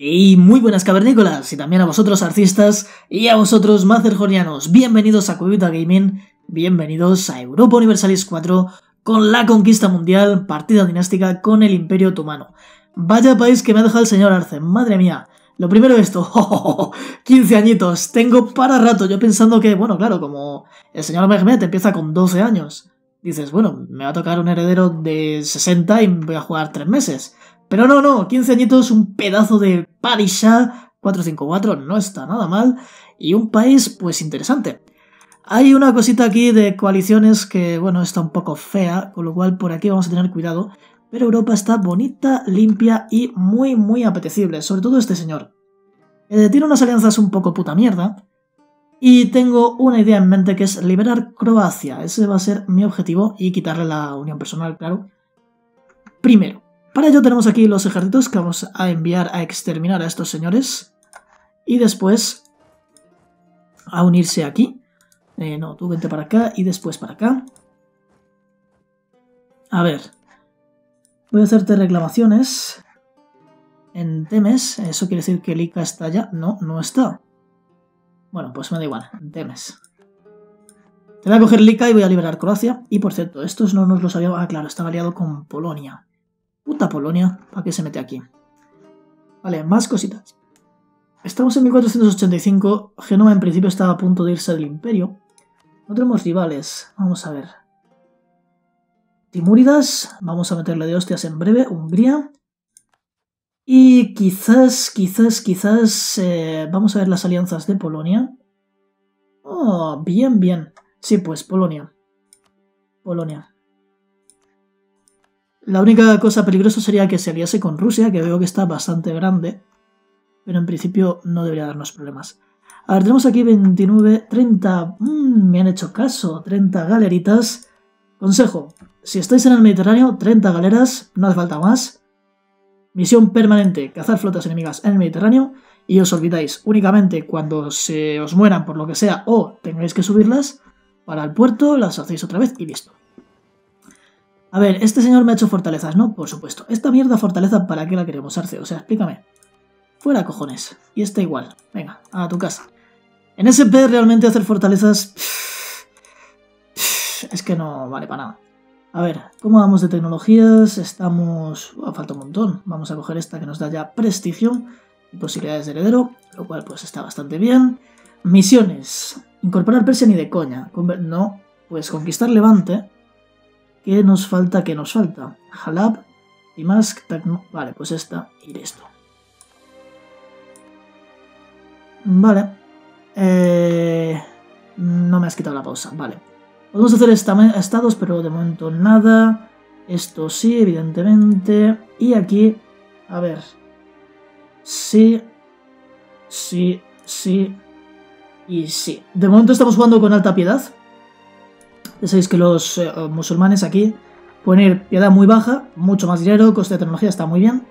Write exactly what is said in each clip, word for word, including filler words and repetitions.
Y muy buenas cavernícolas, y también a vosotros arcistas y a vosotros mazerjonianos. Bienvenidos a Cuevita Gaming, bienvenidos a Europa Universalis cuatro con la conquista mundial, partida dinástica con el Imperio Otomano. Vaya país que me ha dejado el señor Arce, madre mía. Lo primero de esto, oh, oh, oh, quince añitos, tengo para rato. Yo pensando que, bueno, claro, como el señor Mehmet empieza con doce años, dices, bueno, me va a tocar un heredero de sesenta y voy a jugar tres meses. Pero no, no, quince añitos, un pedazo de Padishah, cuatro cinco cuatro, no está nada mal, y un país, pues, interesante. Hay una cosita aquí de coaliciones que, bueno, está un poco fea, con lo cual por aquí vamos a tener cuidado, pero Europa está bonita, limpia y muy, muy apetecible, sobre todo este señor. Eh, tiene unas alianzas un poco puta mierda, y tengo una idea en mente que es liberar Croacia, ese va a ser mi objetivo, y quitarle la unión personal, claro. Primero. Para ello tenemos aquí los ejércitos que vamos a enviar a exterminar a estos señores. Y después a unirse aquí. Eh, no, tú vente para acá y después para acá. A ver. Voy a hacerte reclamaciones en Temes. ¿Eso quiere decir que Lika está allá? No, no está. Bueno, pues me da igual. En Temes. Te voy a coger Lika y voy a liberar Croacia. Y por cierto, estos no nos los había... Ah, claro, estaba aliado con Polonia. Puta Polonia, ¿para qué se mete aquí? Vale, más cositas. Estamos en mil cuatrocientos ochenta y cinco, Génova en principio estaba a punto de irse del imperio. No tenemos rivales, vamos a ver. Timuridas, vamos a meterle de hostias en breve, Hungría. Y quizás, quizás, quizás, eh, vamos a ver las alianzas de Polonia. Oh, bien, bien. Sí, pues, Polonia. Polonia. La única cosa peligrosa sería que se aliase con Rusia, que veo que está bastante grande, pero en principio no debería darnos problemas. A ver, tenemos aquí veintinueve, treinta... Mmm, me han hecho caso, treinta galeritas. Consejo, si estáis en el Mediterráneo, treinta galeras, no hace falta más. Misión permanente, cazar flotas enemigas en el Mediterráneo, y os olvidáis únicamente cuando se os mueran por lo que sea o tengáis que subirlas, para el puerto las hacéis otra vez y listo. A ver, este señor me ha hecho fortalezas, ¿no? Por supuesto. Esta mierda fortaleza, ¿para qué la queremos, Arce? O sea, explícame. Fuera, cojones. Y esta igual. Venga, a tu casa. En S P realmente hacer fortalezas... Es que no vale para nada. A ver, ¿cómo vamos de tecnologías? Estamos... Oh, falta un montón. Vamos a coger esta que nos da ya prestigio y posibilidades de heredero, lo cual pues está bastante bien. Misiones. Incorporar Persia ni de coña. Conver... No, pues conquistar Levante... ¿Qué nos falta? ¿Qué nos falta? Halab, Dimask, Tecno... Vale, pues esta y listo. Vale. Eh... No me has quitado la pausa. Vale. Podemos hacer estados, pero de momento nada. Esto sí, evidentemente. Y aquí... A ver. Sí. Sí. Sí. Y sí. De momento estamos jugando con alta piedad. Ya sabéis que los eh, musulmanes aquí pueden ir piedad muy baja, mucho más dinero, coste de tecnología está muy bien.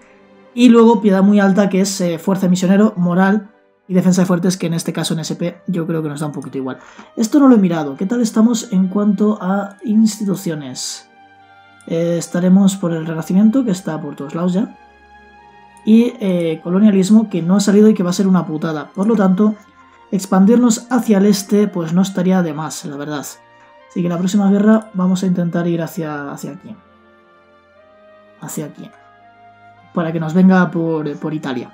Y luego piedad muy alta, que es eh, fuerza de misionero, moral y defensa de fuertes, que en este caso en S P yo creo que nos da un poquito igual. Esto no lo he mirado. ¿Qué tal estamos en cuanto a instituciones? Eh, estaremos por el Renacimiento, que está por todos lados ya. Y eh, colonialismo, que no ha salido y que va a ser una putada. Por lo tanto, expandirnos hacia el este pues no estaría de más, la verdad. Así que la próxima guerra vamos a intentar ir hacia, hacia aquí. Hacia aquí. Para que nos venga por, por Italia.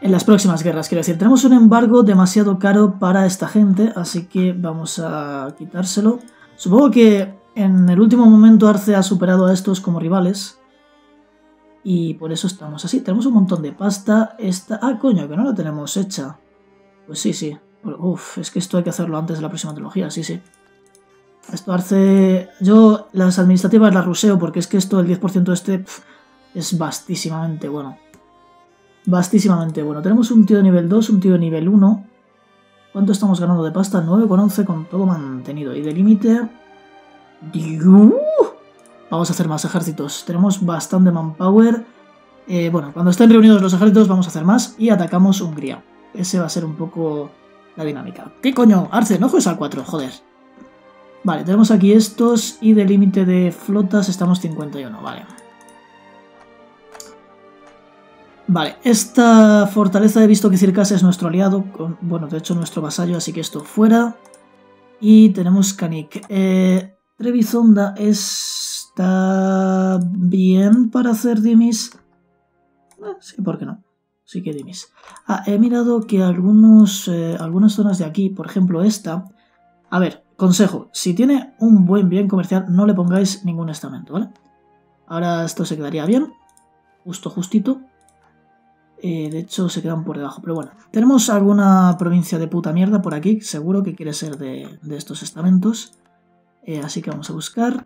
En las próximas guerras, quiero decir. Tenemos un embargo demasiado caro para esta gente, así que vamos a quitárselo. Supongo que en el último momento Arce ha superado a estos como rivales. Y por eso estamos así. Tenemos un montón de pasta. Esta... Ah, coño, que no la tenemos hecha. Pues sí, sí. Uf, es que esto hay que hacerlo antes de la próxima trilogía, sí, sí. Esto Arce... Yo las administrativas las ruseo porque es que esto, el diez por ciento este, pf, es vastísimamente bueno. Vastísimamente bueno. Tenemos un tío de nivel dos, un tío de nivel uno. ¿Cuánto estamos ganando de pasta? nueve con once con todo mantenido. Y de límite... Vamos a hacer más ejércitos. Tenemos bastante manpower. Eh, bueno, cuando estén reunidos los ejércitos vamos a hacer más y atacamos Hungría. Ese va a ser un poco... la dinámica. ¿Qué coño? Arce, no juegues al cuatro, joder. Vale, tenemos aquí estos y de límite de flotas estamos cincuenta y uno, vale. Vale, esta fortaleza he visto que Circasia es nuestro aliado, con, bueno, de hecho nuestro vasallo, así que esto fuera. Y tenemos Canik. Eh, Trebizonda está bien para hacer Dimis. Eh, sí, ¿por qué no? Sí que Dimis. Ah, he mirado que algunos, eh, algunas zonas de aquí, por ejemplo esta... A ver, consejo, si tiene un buen bien comercial, no le pongáis ningún estamento, ¿vale? Ahora esto se quedaría bien, justo justito. Eh, de hecho, se quedan por debajo. Pero bueno, tenemos alguna provincia de puta mierda por aquí. Seguro que quiere ser de, de estos estamentos. Eh, así que vamos a buscar.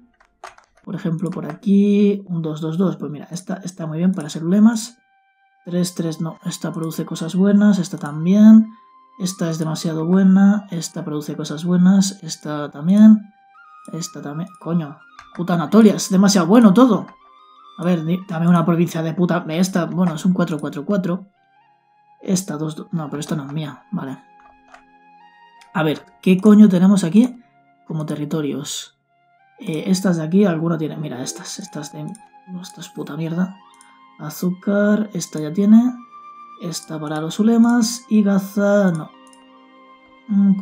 Por ejemplo, por aquí. Un dos dos dos. Pues mira, esta está muy bien para ser lemas. tres tres no. Esta produce cosas buenas. Esta también. Esta es demasiado buena. Esta produce cosas buenas. Esta también. Esta también. Coño. Puta Anatolia. Es demasiado bueno todo. A ver, dame una provincia de puta... Esta, bueno, es un cuatro cuatro cuatro. Esta, dos... No, pero esta no es mía. Vale. A ver, ¿qué coño tenemos aquí como territorios? Eh, estas de aquí, alguna tiene... Mira, estas. Estas de... Esta es puta mierda. Azúcar. Esta ya tiene. Esta para los ulemas. Y Gaza... No.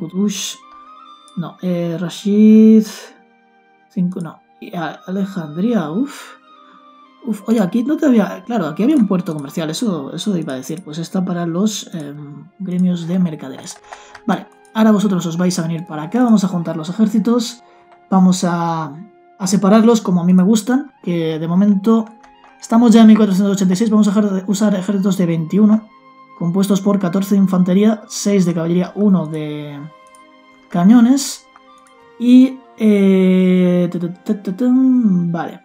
Kutush. No. Eh, Rashid... cinco... No. Y Alejandría. Uff. Uf, oye, aquí no te había... Claro, aquí había un puerto comercial, eso, eso iba a decir. Pues está para los eh, gremios de mercaderes. Vale, ahora vosotros os vais a venir para acá, vamos a juntar los ejércitos, vamos a, a separarlos como a mí me gustan, que de momento estamos ya en mil cuatrocientos ochenta y seis, vamos a usar ejércitos de veintiuno, compuestos por catorce de infantería, seis de caballería, uno de cañones y... Eh, vale.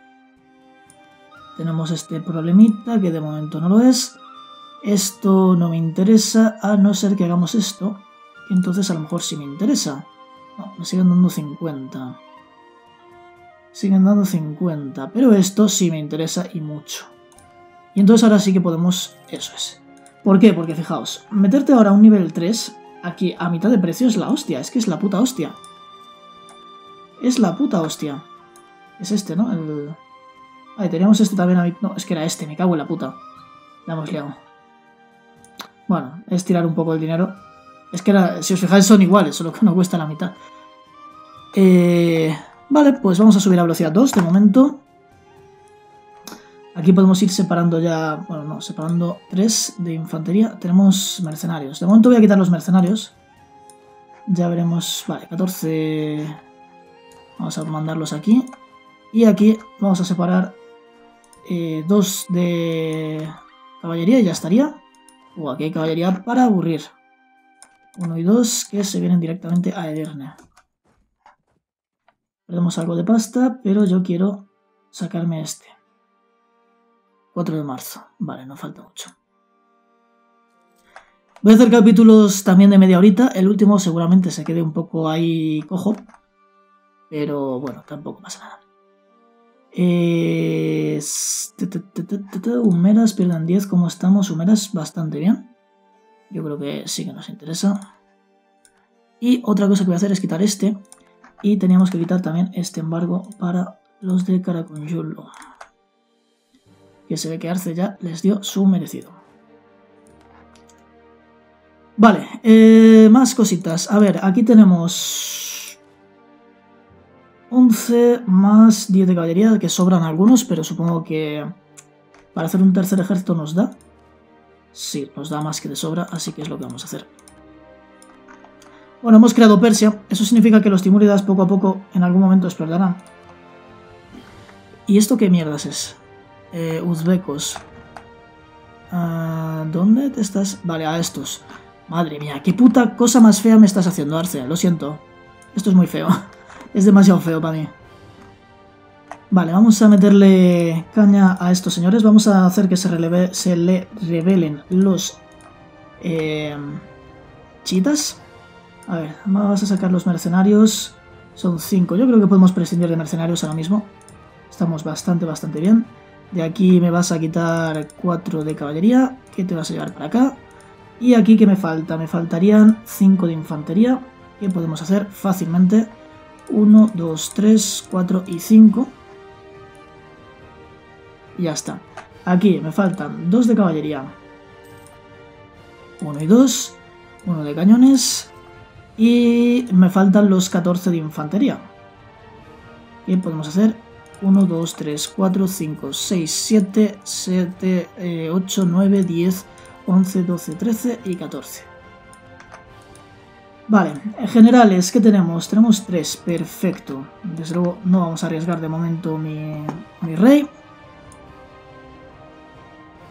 Tenemos este problemita, que de momento no lo es. Esto no me interesa, a no ser que hagamos esto. Entonces a lo mejor sí me interesa. No, me siguen dando cincuenta. Siguen dando cincuenta, pero esto sí me interesa y mucho. Y entonces ahora sí que podemos... Eso es. ¿Por qué? Porque fijaos, meterte ahora a un nivel tres, aquí a mitad de precio es la hostia. Es que es la puta hostia. Es la puta hostia. Es este, ¿no? El... Ahí teníamos este también a mi... No, es que era este, me cago en la puta. La hemos liado. Bueno, es tirar un poco el dinero. Es que era, si os fijáis son iguales, solo que no cuesta la mitad. Eh... Vale, pues vamos a subir a velocidad dos de momento. Aquí podemos ir separando ya... Bueno, no, separando tres de infantería. Tenemos mercenarios. De momento voy a quitar los mercenarios. Ya veremos... Vale, catorce... Vamos a mandarlos aquí. Y aquí vamos a separar... Eh, dos de caballería y ya estaría. O aquí hay caballería para aburrir. Uno y dos que se vienen directamente a Edirne. Perdemos algo de pasta, pero yo quiero sacarme este. cuatro de marzo. Vale, no falta mucho. Voy a hacer capítulos también de media horita. El último seguramente se quede un poco ahí cojo. Pero bueno, tampoco pasa nada. Eh, Humeras pierdan diez. ¿Cómo estamos? Humeras bastante bien. Yo creo que sí que nos interesa. Y otra cosa que voy a hacer es quitar este. Y teníamos que quitar también este embargo para los de Caracunjulo. Que se ve que Arce ya les dio su merecido. Vale, eh, más cositas. A ver, aquí tenemos... once más diez de caballería, que sobran algunos, pero supongo que para hacer un tercer ejército nos da. Sí, nos da más que de sobra, así que es lo que vamos a hacer. Bueno, hemos creado Persia. Eso significa que los Timuridas poco a poco en algún momento explotarán. ¿Y esto qué mierdas es? Eh, Uzbecos. Uh, ¿Dónde te estás? Vale, a estos. Madre mía, qué puta cosa más fea me estás haciendo, Arce. Lo siento. Esto es muy feo. Es demasiado feo para mí. Vale, vamos a meterle caña a estos señores. Vamos a hacer que se, releve, se le rebelen los eh, chiitas. A ver, vamos a sacar los mercenarios. Son cinco. Yo creo que podemos prescindir de mercenarios ahora mismo. Estamos bastante, bastante bien. De aquí me vas a quitar cuatro de caballería. Que te vas a llevar para acá. Y aquí, ¿qué me falta? Me faltarían cinco de infantería. Que podemos hacer fácilmente... uno, dos, tres, cuatro y cinco. Y ya está. Aquí me faltan dos de caballería, uno y dos, uno de cañones y me faltan los catorce de infantería. Bien, podemos hacer uno, dos, tres, cuatro, cinco, seis, siete, siete, ocho, nueve, diez, once, doce, trece y catorce. Vale, generales, ¿qué tenemos? Tenemos tres, perfecto. Desde luego no vamos a arriesgar de momento mi, mi rey.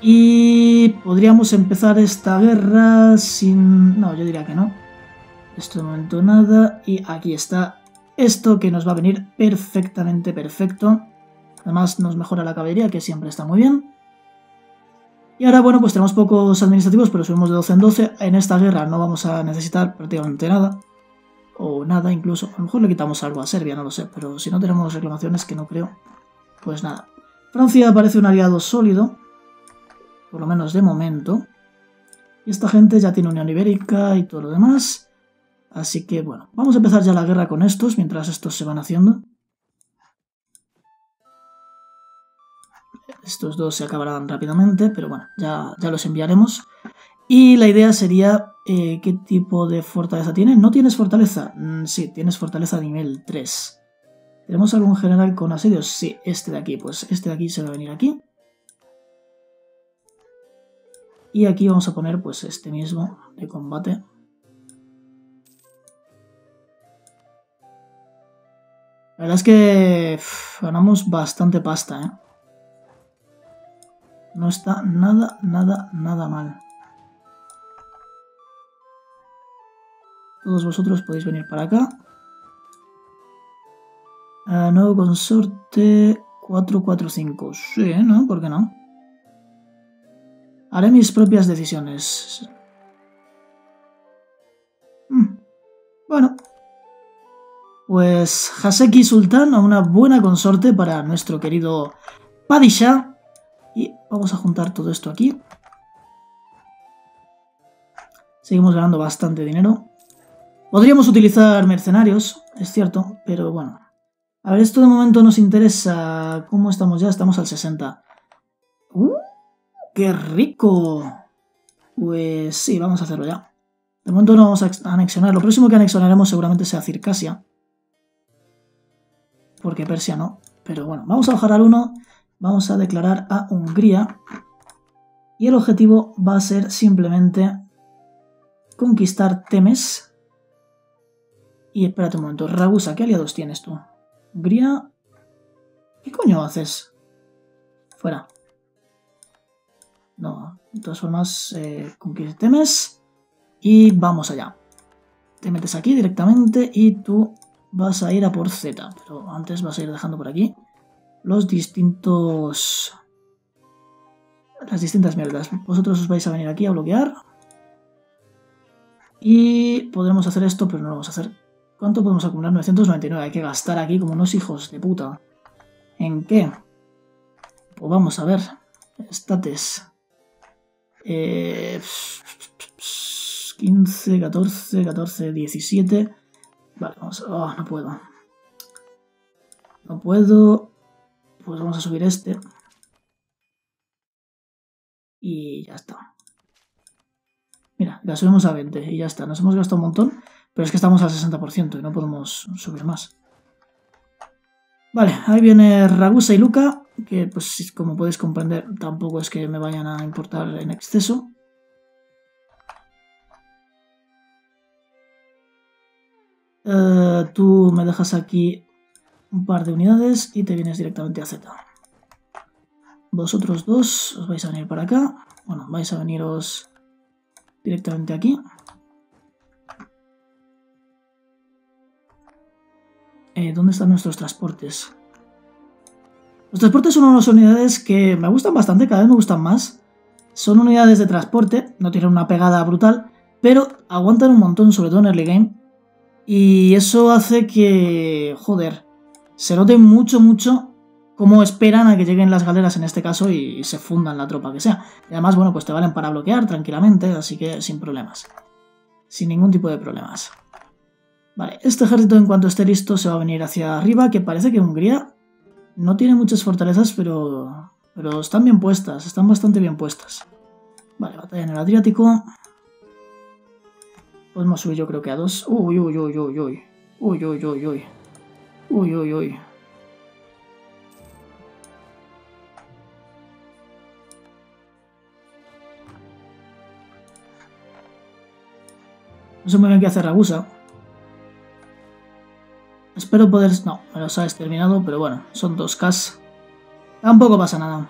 Y podríamos empezar esta guerra sin... No, yo diría que no. Esto de momento nada. Y aquí está esto que nos va a venir perfectamente perfecto. Además nos mejora la caballería, que siempre está muy bien. Y ahora, bueno, pues tenemos pocos administrativos, pero subimos de doce en doce. En esta guerra no vamos a necesitar prácticamente nada. O nada incluso. A lo mejor le quitamos algo a Serbia, no lo sé. Pero si no tenemos reclamaciones, que no creo, pues nada. Francia parece un aliado sólido. Por lo menos de momento. Y esta gente ya tiene Unión Ibérica y todo lo demás. Así que bueno, vamos a empezar ya la guerra con estos, mientras estos se van haciendo. Estos dos se acabarán rápidamente, pero bueno, ya, ya los enviaremos. Y la idea sería, eh, ¿qué tipo de fortaleza tienen? ¿No tienes fortaleza? Mm, sí, tienes fortaleza nivel tres. ¿Tenemos algún general con asedios? Sí, este de aquí, pues este de aquí se va a venir aquí. Y aquí vamos a poner pues este mismo de combate. La verdad es que uff, ganamos bastante pasta, ¿eh? No está nada, nada, nada mal. Todos vosotros podéis venir para acá. Uh, nuevo consorte cuatro cuatro cinco. Sí, ¿no? ¿Por qué no? Haré mis propias decisiones. Hmm. Bueno. Pues Haseki Sultán, una buena consorte para nuestro querido Padishah. Y vamos a juntar todo esto aquí. Seguimos ganando bastante dinero. Podríamos utilizar mercenarios, es cierto, pero bueno. A ver, esto de momento nos interesa. ¿Cómo estamos ya? Estamos al sesenta. ¡Uh! ¡Qué rico! Pues sí, vamos a hacerlo ya. De momento no vamos a anexionar. Lo próximo que anexionaremos seguramente sea Circasia. Porque Persia no. Pero bueno, vamos a bajar al uno. Vamos a declarar a Hungría. Y el objetivo va a ser simplemente conquistar Temes. Y espérate un momento. Ragusa, ¿qué aliados tienes tú? Hungría... ¿Qué coño haces? Fuera. No, de todas formas, eh, conquistar Temes y vamos allá. Te metes aquí directamente y tú vas a ir a por Z, pero antes vas a ir dejando por aquí los distintos... las distintas mierdas. Vosotros os vais a venir aquí a bloquear y podremos hacer esto, pero no lo vamos a hacer. ¿Cuánto podemos acumular? novecientos noventa y nueve. Hay que gastar aquí como unos hijos de puta. ¿En qué? Pues vamos a ver. Estates. Eh, quince, catorce, catorce, diecisiete. Vale, vamos. Oh, no puedo. No puedo. Pues vamos a subir este. Y ya está. Mira, la subimos a veinte y ya está. Nos hemos gastado un montón, pero es que estamos al sesenta por ciento y no podemos subir más. Vale, ahí viene Ragusa y Lika, que pues como podéis comprender tampoco es que me vayan a importar en exceso. Uh, tú me dejas aquí un par de unidades y te vienes directamente a Z. Vosotros dos os vais a venir para acá. Bueno, vais a veniros directamente aquí. Eh, ¿Dónde están nuestros transportes? Los transportes son unas unidades que me gustan bastante, cada vez me gustan más. Son unidades de transporte, no tienen una pegada brutal, pero aguantan un montón, sobre todo en early game. Y eso hace que, joder, se note mucho, mucho cómo esperan a que lleguen las galeras en este caso y se fundan la tropa que sea. Y además, bueno, pues te valen para bloquear tranquilamente, así que sin problemas. Sin ningún tipo de problemas. Vale, este ejército en cuanto esté listo se va a venir hacia arriba, que parece que Hungría... No tiene muchas fortalezas, pero, pero están bien puestas, están bastante bien puestas. Vale, batalla en el Adriático. Podemos subir yo creo que a dos. Uy, uy, uy, uy, uy. Uy, uy, uy, uy. Uy, uy, uy. No sé muy bien qué hacer Ragusa. Espero poder... No, me los ha exterminado, pero bueno, son dos kas. Tampoco pasa nada.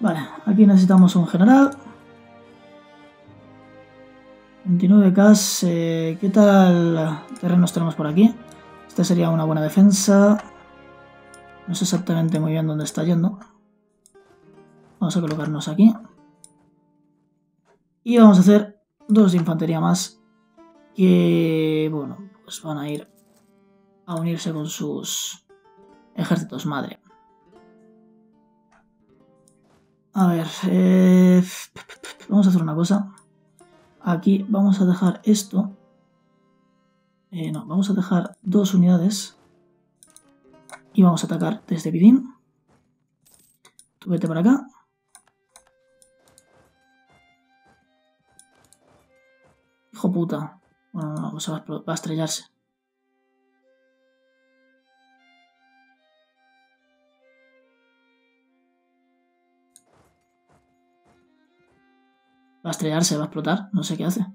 Vale, aquí necesitamos un general. veintinueve kas. Eh, ¿Qué tal terrenos tenemos por aquí? Esta sería una buena defensa. No sé exactamente muy bien dónde está yendo. Vamos a colocarnos aquí. Y vamos a hacer dos de infantería más. Que, bueno, pues van a ir a unirse con sus ejércitos madre. A ver, eh, vamos a hacer una cosa. Aquí vamos a dejar esto. Eh, no, vamos a dejar dos unidades. Y vamos a atacar desde Bidin. Tú vete para acá. Hijo puta. Bueno, no, no, se va a estrellarse. Va a estrellarse, va a explotar. No sé qué hace.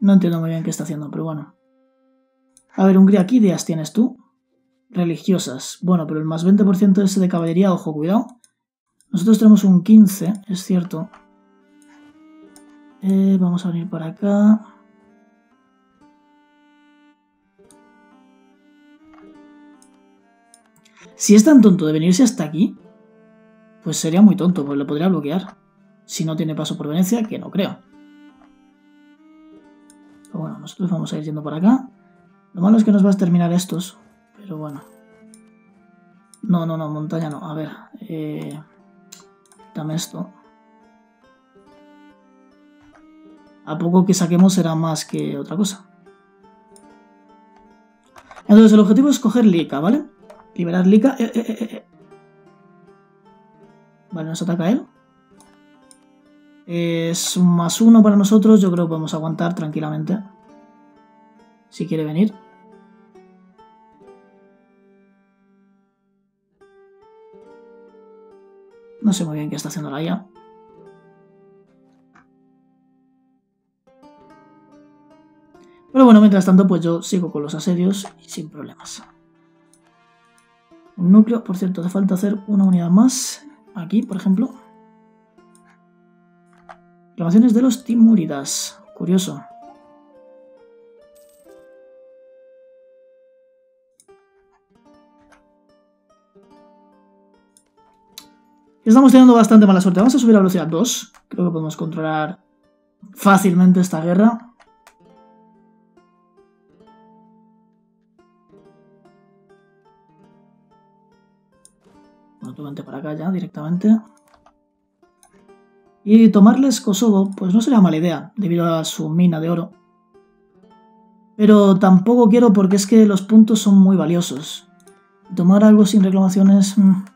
No entiendo muy bien qué está haciendo, pero bueno. A ver, Hungría, ¿qué ideas tienes tú? Religiosas. Bueno, pero el más veinte por ciento ese de caballería, ojo, cuidado. Nosotros tenemos un quince, es cierto. Eh, vamos a venir para acá. Si es tan tonto de venirse hasta aquí, pues sería muy tonto, pues lo podría bloquear. Si no tiene paso por Venecia, que no creo. Pero bueno, nosotros vamos a ir yendo por acá. Lo malo es que nos va a exterminar estos, pero bueno. No, no, no, montaña no. A ver, eh, dame esto. A poco que saquemos será más que otra cosa. Entonces el objetivo es coger Lika, ¿vale? Liberar Lika. Eh, eh, eh, eh. Vale, nos ataca él. Es un más uno para nosotros. Yo creo que podemos aguantar tranquilamente. Si quiere venir. No sé muy bien qué está haciendo la I A. Pero bueno, mientras tanto, pues yo sigo con los asedios y sin problemas. Un núcleo, por cierto, hace falta hacer una unidad más. Aquí, por ejemplo. Reclamaciones de los Timuridas. Curioso. Estamos teniendo bastante mala suerte. Vamos a subir a velocidad dos. Creo que podemos controlar fácilmente esta guerra. Bueno, tú vente para acá ya directamente. Y tomarles Kosovo, pues no sería mala idea, debido a su mina de oro. Pero tampoco quiero porque es que los puntos son muy valiosos. Tomar algo sin reclamaciones... Mmm.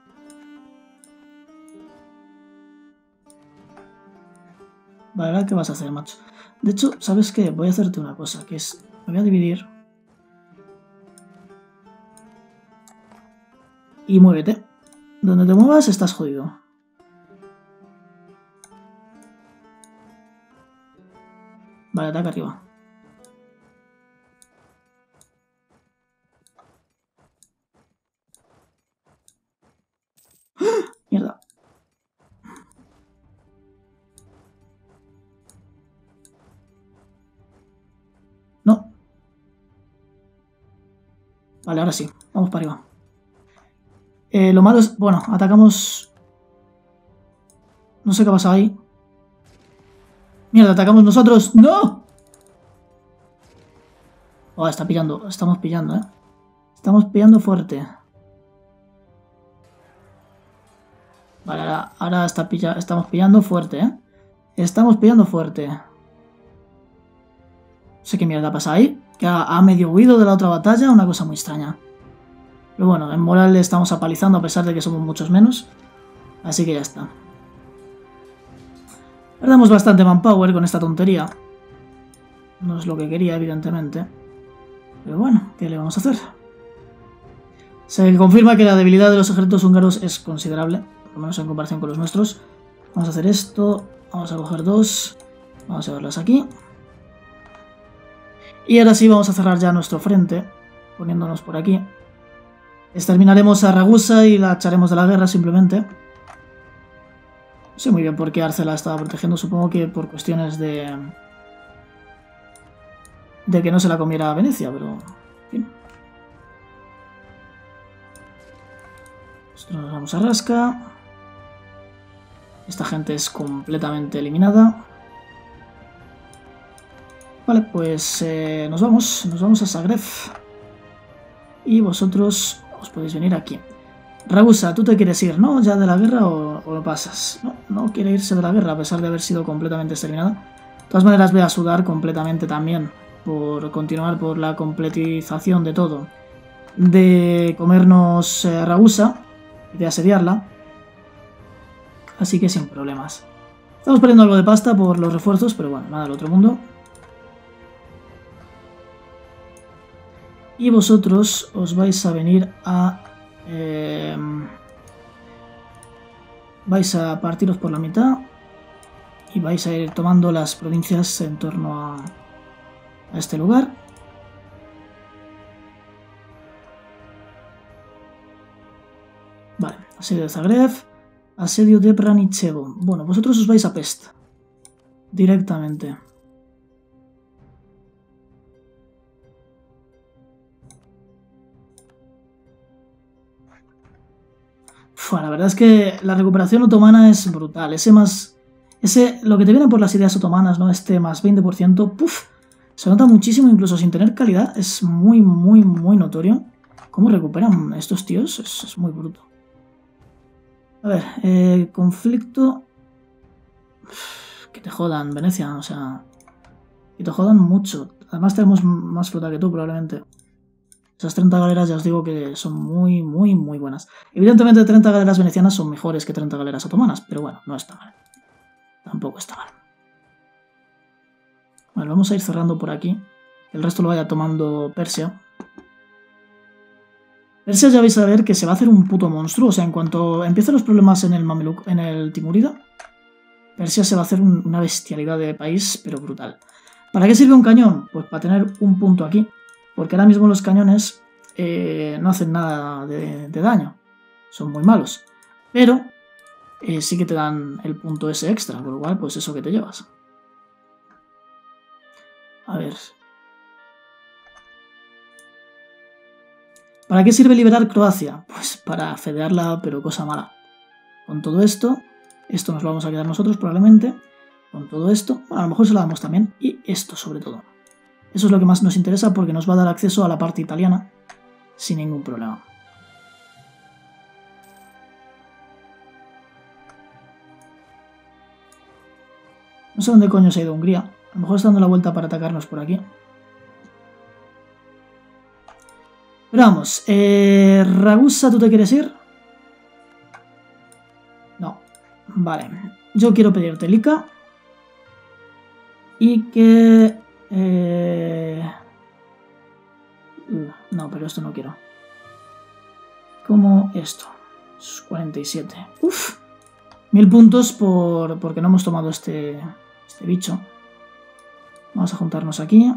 Vale, ¿qué vas a hacer, macho? De hecho, ¿sabes qué? Voy a hacerte una cosa, que es... Me voy a dividir. Y muévete. Donde te muevas estás jodido. Vale, ataca arriba. Mierda. No. Vale, ahora sí. Vamos para arriba. Eh, lo malo es... Bueno, atacamos... No sé qué ha pasado ahí. Mierda, atacamos nosotros. ¡No! Oh, está pillando. Estamos pillando, ¿eh? Estamos pillando fuerte. Vale, ahora, ahora está pilla... estamos pillando fuerte, ¿eh? Estamos pillando fuerte. No sé qué mierda pasa ahí. Que ha medio huido de la otra batalla. Una cosa muy extraña. Pero bueno, en moral le estamos apalizando a pesar de que somos muchos menos. Así que ya está. Perdemos bastante manpower con esta tontería. No es lo que quería, evidentemente. Pero bueno, ¿qué le vamos a hacer? Se confirma que la debilidad de los ejércitos húngaros es considerable, por lo menos en comparación con los nuestros. Vamos a hacer esto, vamos a coger dos, vamos a verlas aquí. Y ahora sí vamos a cerrar ya nuestro frente, poniéndonos por aquí. Exterminaremos a Ragusa y la echaremos de la guerra simplemente. No sé muy bien por qué Arce la estaba protegiendo, supongo que por cuestiones de... de que no se la comiera a Venecia, pero... en fin. Nosotros nos vamos a Raska. Esta gente es completamente eliminada. Vale, pues eh, nos vamos, nos vamos a Zagreb. Y vosotros os podéis venir aquí. Ragusa, ¿tú te quieres ir, no? ¿Ya de la guerra o, o lo pasas? No, no quiere irse de la guerra a pesar de haber sido completamente exterminada. De todas maneras voy a sudar completamente también por continuar por la completización de todo. De comernos eh, Ragusa y de asediarla. Así que sin problemas. Estamos perdiendo algo de pasta por los refuerzos, pero bueno, nada del otro mundo. Y vosotros os vais a venir a... Eh, vais a partiros por la mitad y vais a ir tomando las provincias en torno a, a este lugar. Vale, asedio de Zagreb, asedio de Branicevo. Bueno, vosotros os vais a Pest directamente. Bueno, la verdad es que la recuperación otomana es brutal. Ese más... Ese, lo que te viene por las ideas otomanas, ¿no? Este más veinte por ciento, puff, se nota muchísimo, incluso sin tener calidad. Es muy, muy, muy notorio. ¿Cómo recuperan estos tíos? Es, es muy bruto. A ver, eh, conflicto... Uf, que te jodan, Venecia, o sea... Que te jodan mucho. Además tenemos más flota que tú, probablemente. Esas treinta galeras ya os digo que son muy, muy, muy buenas. Evidentemente treinta galeras venecianas son mejores que treinta galeras otomanas, pero bueno, no está mal. Tampoco está mal. Bueno, vamos a ir cerrando por aquí. El resto lo vaya tomando Persia. Persia ya vais a ver que se va a hacer un puto monstruo. O sea, en cuanto empiecen los problemas en el Mameluk, en el Timurida, Persia se va a hacer un, una bestialidad de país, pero brutal. ¿Para qué sirve un cañón? Pues para tener un punto aquí. Porque ahora mismo los cañones eh, no hacen nada de, de daño. Son muy malos. Pero eh, sí que te dan el punto ese extra. Con lo cual, pues eso que te llevas. A ver. ¿Para qué sirve liberar Croacia? Pues para federarla, pero cosa mala. Con todo esto, esto nos lo vamos a quedar nosotros probablemente. Con todo esto, bueno, a lo mejor se lo damos también. Y esto sobre todo. Eso es lo que más nos interesa porque nos va a dar acceso a la parte italiana sin ningún problema. No sé dónde coño se ha ido Hungría. A lo mejor está dando la vuelta para atacarnos por aquí. Pero vamos, eh, Ragusa, ¿tú te quieres ir? No. Vale. Yo quiero pedirte Lika. Y que... Eh... No, pero esto no quiero. Como esto. cuarenta y siete. Uff. Mil puntos por... porque no hemos tomado este... este bicho. Vamos a juntarnos aquí.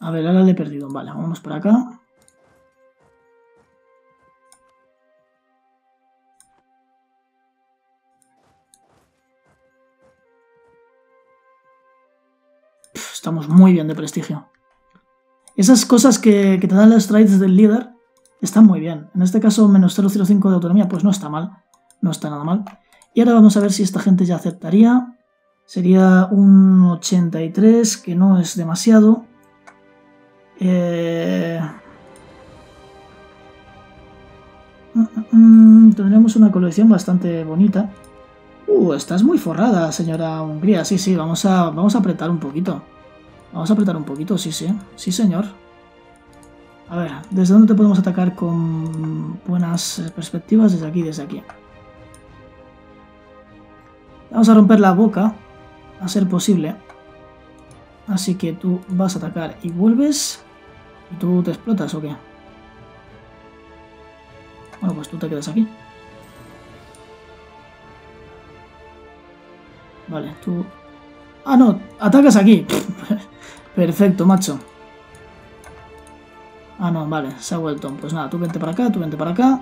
A ver, ahora le he perdido. Vale, vámonos para acá. Pff, estamos muy bien de prestigio. Esas cosas que, que te dan las trades del líder están muy bien. En este caso, menos cero coma cero cinco de autonomía, pues no está mal. No está nada mal. Y ahora vamos a ver si esta gente ya aceptaría. Sería un ochenta y tres, que no es demasiado. Eh... Mm, tendremos una colección bastante bonita. Uh, estás muy forrada, señora Hungría. Sí, sí, vamos a, vamos a apretar un poquito. Vamos a apretar un poquito, sí, sí. Sí, señor. A ver, ¿desde dónde te podemos atacar con buenas perspectivas? Desde aquí, desde aquí. Vamos a romper la boca, a ser posible. Así que tú vas a atacar y vuelves. ¿Y tú te explotas o qué? Bueno, pues tú te quedas aquí. Vale, tú... ¡Ah, no! ¡Atacas aquí! Perfecto, macho. Ah, no, vale, se ha vuelto. Pues nada, tú vente para acá, tú vente para acá.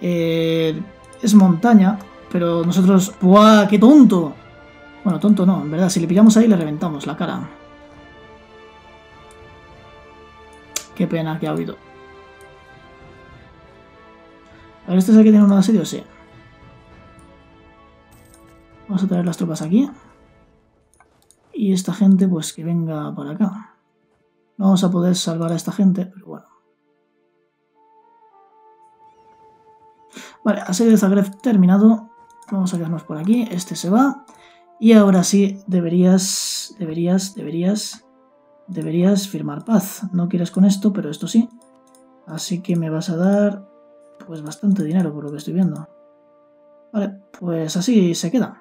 Eh, es montaña, pero nosotros... ¡Buah, qué tonto! Bueno, tonto no, en verdad, si le pillamos ahí le reventamos la cara. Qué pena que ha habido. A ver, ¿este es el que tiene un asedio? Sí. Vamos a traer las tropas aquí. Y esta gente, pues que venga para acá. No vamos a poder salvar a esta gente, pero bueno. Vale, asedio de Zagreb terminado. Vamos a quedarnos por aquí. Este se va. Y ahora sí, deberías, deberías, deberías, deberías firmar paz. No quieres con esto, pero esto sí. Así que me vas a dar, pues bastante dinero por lo que estoy viendo. Vale, pues así se queda.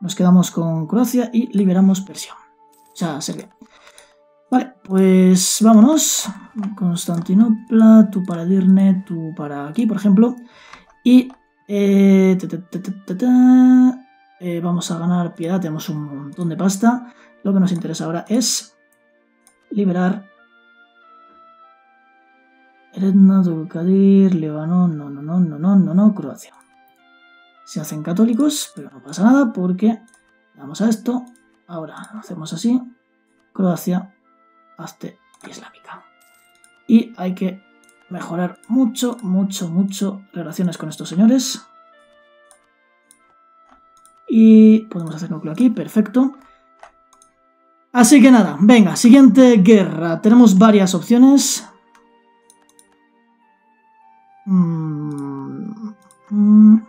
Nos quedamos con Croacia y liberamos Persia. O sea, Serbia. Vale, pues vámonos. Constantinopla, tú para Edirne, tú para aquí, por ejemplo. Y eh, ta, ta, ta, ta, ta, ta. Eh, vamos a ganar piedad, tenemos un montón de pasta. Lo que nos interesa ahora es liberar Eretna, Dulcadir, Líbano, no, no, no, no, no, no, no, Croacia. Se hacen católicos, pero no pasa nada porque vamos a esto. Ahora lo hacemos así. Croacia, hazte islámica. Y hay que mejorar mucho, mucho, mucho relaciones con estos señores. Y podemos hacer núcleo aquí, perfecto. Así que nada, venga, siguiente guerra. Tenemos varias opciones. Mm, mm.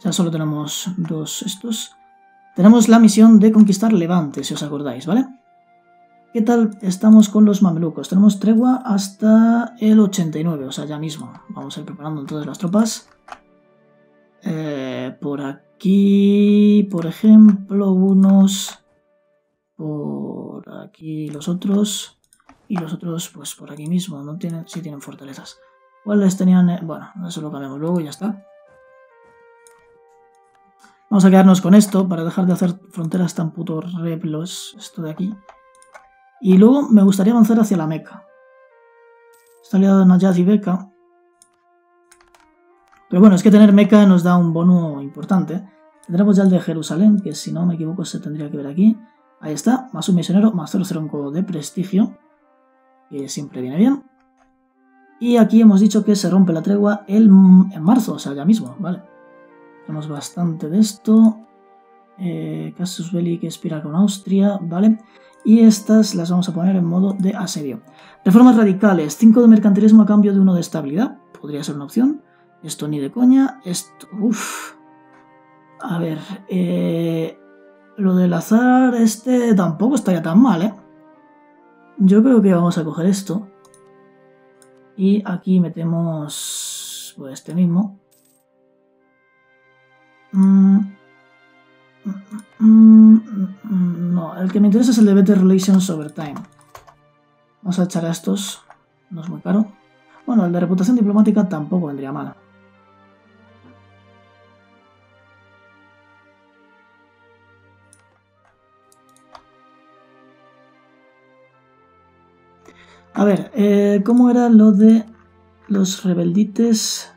Ya solo tenemos dos estos. Tenemos la misión de conquistar Levante, si os acordáis, ¿vale? ¿Qué tal estamos con los mamelucos? Tenemos tregua hasta el ochenta y nueve, o sea, ya mismo. Vamos a ir preparando entonces las tropas. Eh, por aquí, por ejemplo, unos. Por aquí los otros. Y los otros, pues por aquí mismo. No tienen, sí tienen fortalezas. ¿Cuáles tenían? Bueno, eso lo cambiamos luego y ya está. Vamos a quedarnos con esto para dejar de hacer fronteras tan puto replos, esto de aquí. Y luego me gustaría avanzar hacia la Meca. Está aliado Nayad y Beca. Pero bueno, es que tener Meca nos da un bono importante. Tendremos ya el de Jerusalén, que si no me equivoco se tendría que ver aquí. Ahí está, más un misionero, más cero cero de prestigio, que siempre viene bien. Y aquí hemos dicho que se rompe la tregua el, en marzo, o sea, ya mismo, vale. Tenemos bastante de esto. Eh, Casus Belli que expira con Austria, ¿vale? Y estas las vamos a poner en modo de asedio. Reformas radicales. cinco de mercantilismo a cambio de uno de estabilidad. Podría ser una opción. Esto ni de coña. Esto... Uff. A ver. Eh, lo del azar este tampoco estaría tan mal, ¿eh? Yo creo que vamos a coger esto. Y aquí metemos... Pues este mismo. Mm, mm, mm, mm, no, el que me interesa es el de Better Relations Over Time. Vamos a echar a estos. No es muy caro. Bueno, el de reputación diplomática tampoco vendría mal. A ver, eh, ¿cómo era lo de los rebeldites?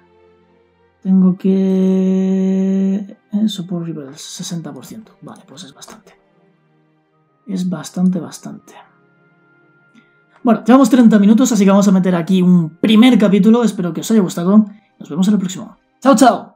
Tengo que... Eh, support Rebels, sesenta por ciento. Vale, pues es bastante. Es bastante, bastante. Bueno, llevamos treinta minutos, así que vamos a meter aquí un primer capítulo. Espero que os haya gustado. Nos vemos en el próximo. ¡Chao, chao!